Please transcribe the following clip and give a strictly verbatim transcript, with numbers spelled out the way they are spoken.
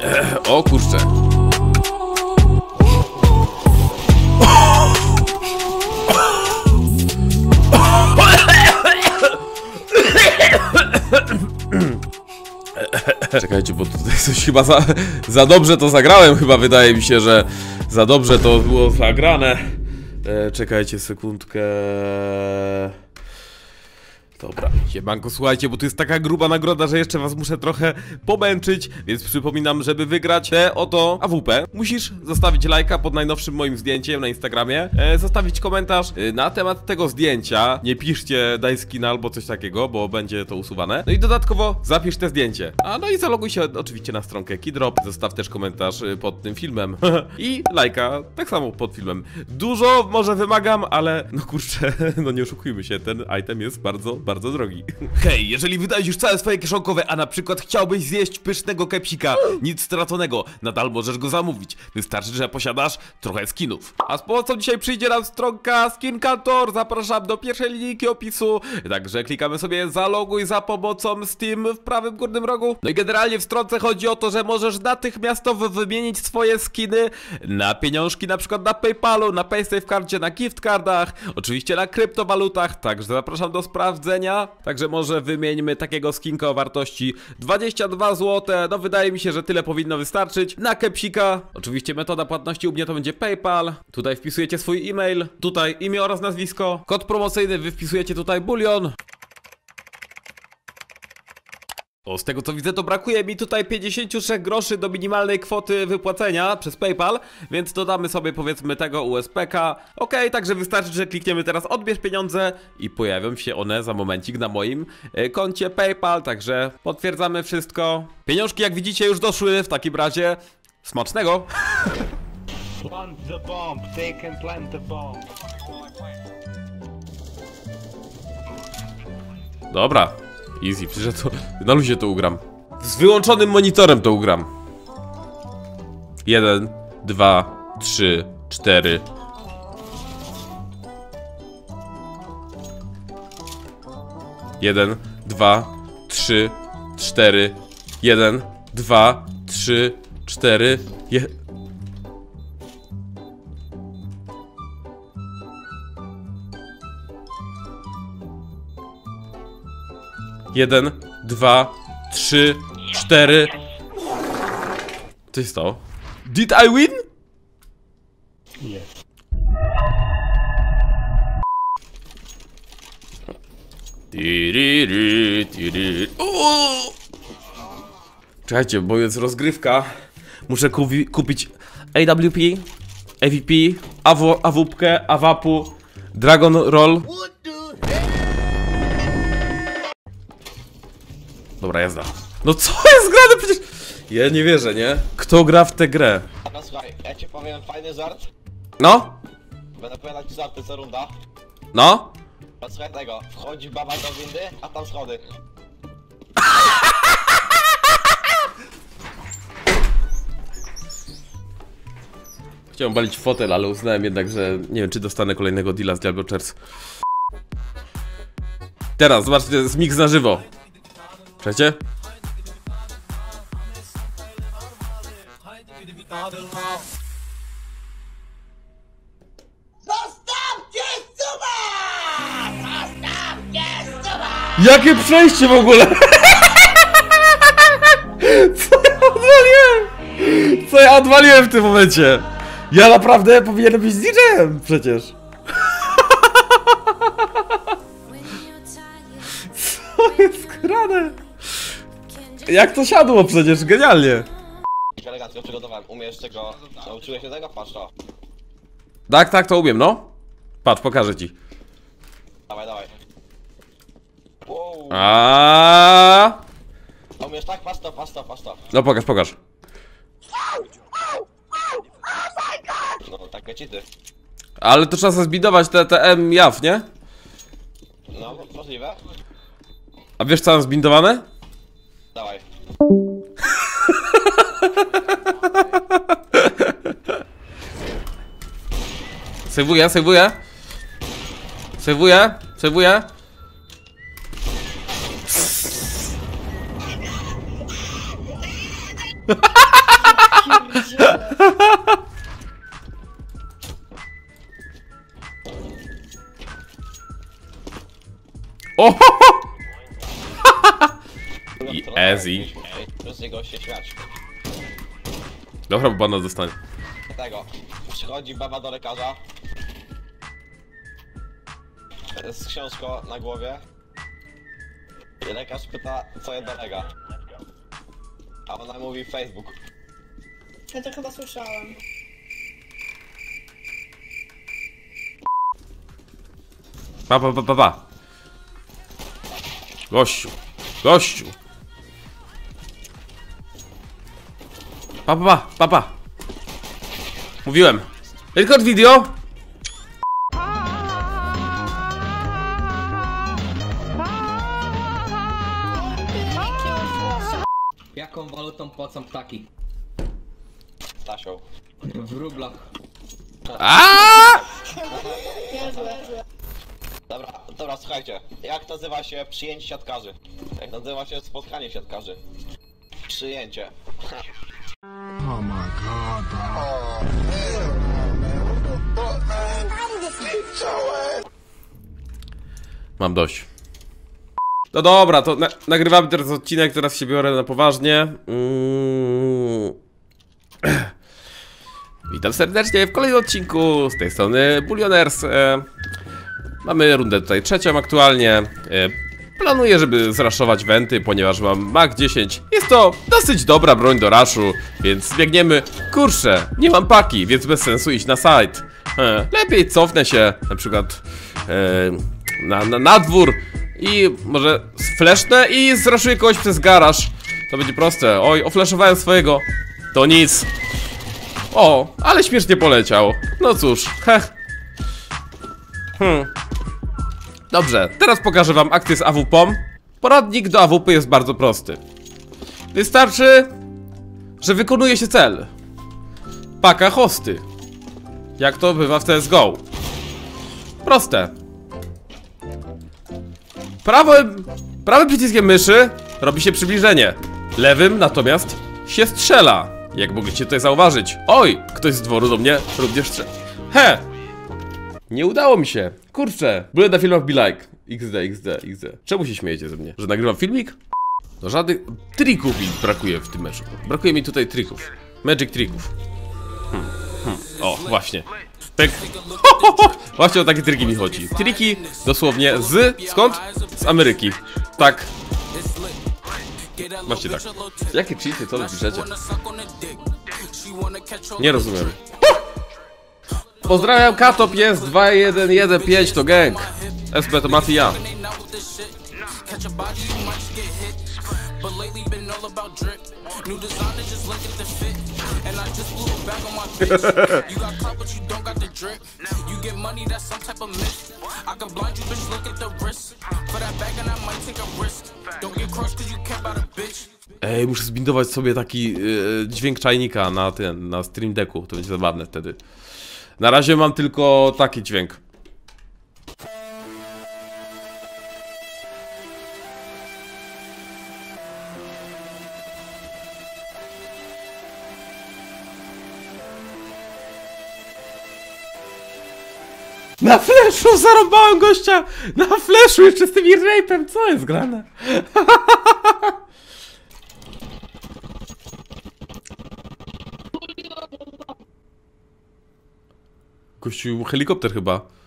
Eee, o kurczę. Czekajcie, bo tutaj coś chyba za, za dobrze to zagrałem, chyba wydaje mi się, że za dobrze to było zagrane. Eee, czekajcie sekundkę. Dobra, siemanko, słuchajcie, bo to jest taka gruba nagroda, że jeszcze was muszę trochę pomęczyć, więc przypominam, żeby wygrać tę oto A W P, musisz zostawić lajka pod najnowszym moim zdjęciem na Instagramie, e, zostawić komentarz e, na temat tego zdjęcia, nie piszcie daj skina albo coś takiego, bo będzie to usuwane, no i dodatkowo zapisz te zdjęcie, a no i zaloguj się oczywiście na stronkę Keydrop, zostaw też komentarz pod tym filmem i lajka, tak samo pod filmem, dużo może wymagam, ale no kurczę, no nie oszukujmy się, ten item jest bardzo... bardzo drogi. Hej, jeżeli wydajesz już całe swoje kieszonkowe, a na przykład chciałbyś zjeść pysznego kepsika, nic straconego, nadal możesz go zamówić. Wystarczy, że posiadasz trochę skinów. A z pomocą dzisiaj przyjdzie nam stronka SkinCantor. Zapraszam do pierwszej linijki opisu. Także klikamy sobie zaloguj za pomocą Steam w prawym górnym rogu. No i generalnie w stronce chodzi o to, że możesz natychmiastowo wymienić swoje skiny na pieniążki, na przykład na PayPalu, na PaySafe karcie, na gift cardach, oczywiście na kryptowalutach. Także zapraszam do sprawdzenia. Także może wymieńmy takiego skinka o wartości dwadzieścia dwa złote. No wydaje mi się, że tyle powinno wystarczyć. Na kepsika. Oczywiście metoda płatności u mnie to będzie PayPal. Tutaj wpisujecie swój e-mail. Tutaj imię oraz nazwisko. Kod promocyjny wy wpisujecie tutaj bulion. O, z tego co widzę, to brakuje mi tutaj pięćdziesięciu trzech groszy do minimalnej kwoty wypłacenia przez PayPal, więc dodamy sobie powiedzmy tego U S P K. Ok, także wystarczy, że klikniemy teraz odbierz pieniądze i pojawią się one za momencik na moim koncie PayPal, także potwierdzamy wszystko. Pieniążki jak widzicie już doszły, w takim razie smacznego! Plant the bomb, they can plant the bomb. Dobra. Easy, przecież to na luzie to ugram. Z wyłączonym monitorem to ugram. Jeden, dwa, trzy, cztery. Jeden, dwa, trzy, cztery. Jeden, dwa, trzy, cztery. Je... Jeden, dwa, trzy, cztery. Co jest to? Did I win? Yes. Czekajcie, bo jest rozgrywka. Muszę kupi kupić A W P, A W P, A W P, A W A P U, Dragon Roll. Dobra, jazda. No co jest grane przecież? Ja nie wierzę, nie? Kto gra w tę grę? No słuchaj, ja ci powiem fajny żart. No? Będę powiadał ci żarty co runda. No? No słuchaj tego, wchodzi baba do windy, a tam schody. Chciałem balić fotel, ale uznałem jednak, że nie wiem czy dostanę kolejnego deala z Diablo. Teraz, zobaczcie, to jest mix na żywo. Czekajcie. Zostawcie suba! Zostawcie suba! Jakie przejście w ogóle? Co ja odwaliłem? Co ja odwaliłem w tym momencie? Ja naprawdę powinienem być D J-em przecież. Co jest grane? Jak to siadło przecież, genialnie! Elegancko przygotowałem, umiesz tego, nauczyłeś się tego? Patrz to. Tak, tak, to umiem, no. Patrz, pokażę ci. Dawaj, dawaj. Wow. A umiesz tak? Patrz to, patrz to, patrz to. No pokaż, pokaż. No, takie cheaty. Ale to trzeba zbidować te, te M jaw, nie? No, możliwe. A wiesz co mam zbindowane? Dawaj. Sejwuję, sejwuję. Sejwuję, sejwuję. pierdziele. Oho! I easy. Plus jego się świadczki. Dobra, bo bana zostanie. Tego. Przychodzi baba do lekarza. Z książką na głowie. I lekarz pyta, co je dolega. A ona mówi Facebook. Ja to chyba słyszałem. Pa, pa, pa, pa, pa. Gościu. Gościu. Pa, pa, pa, pa, pa. Mówiłem. Record video. Jaką walutą płacą ptaki? Stasią. W rublach. Aaaa! Dobra, dobra, słuchajcie. Jak nazywa się przyjęcie siatkarzy? Jak nazywa się spotkanie siatkarzy? Przyjęcie. Oh my god. Oh, mam dość. No dobra, to na nagrywamy teraz odcinek, teraz się biorę na poważnie. Mm. Witam serdecznie w kolejnym odcinku, z tej strony Bulioners. E, mamy rundę tutaj trzecią aktualnie. E, planuję, żeby zraszować wenty, ponieważ mam Mac dziesięć. Jest to dosyć dobra broń do raszu, więc biegniemy. Kurczę, nie mam paki, więc bez sensu iść na site. E, lepiej cofnę się, na przykład e, na, na, na dwór. I może fleszne i zraszuję kogoś przez garaż. To będzie proste. Oj, ofleszowałem swojego. To nic. O, ale śmiesznie poleciał. No cóż, heh. Hmm. Dobrze, teraz pokażę wam akcję z A W P. Poradnik do A W P jest bardzo prosty. Wystarczy, że wykonuje się cel. Paka hosty. Jak to bywa w C S G O. Proste. Prawym, prawym przyciskiem myszy robi się przybliżenie. Lewym natomiast się strzela. Jak mogliście tutaj zauważyć. Oj, ktoś z dworu do mnie również strzela. He! Nie udało mi się. Kurczę, byłem na filmach Be Like. iks de, iks de, iks de. Czemu się śmiejecie ze mnie? Że nagrywam filmik? No żadnych trików mi brakuje w tym meczu. Brakuje mi tutaj trików. Magic trików. Hmm, hmm. O, właśnie. Pyk. Ho, ho, ho. Właśnie o takie triki mi chodzi. Triki dosłownie z... skąd? Z Ameryki. Tak. Właśnie tak. Jakie cheaty, co napiszecie? Nie rozumiem. Huh! Pozdrawiam, Katop jest dwa jeden jeden pięć, to gang. S B to mafia. Ej, muszę zbindować sobie taki yy, dźwięk czajnika na ten, na stream decku. To będzie zabawne wtedy. Na razie mam tylko taki dźwięk. Na fleszu zarąbałem gościa! Na fleszu jeszcze z tym rape'em, co jest grane? Gościu, helikopter chyba.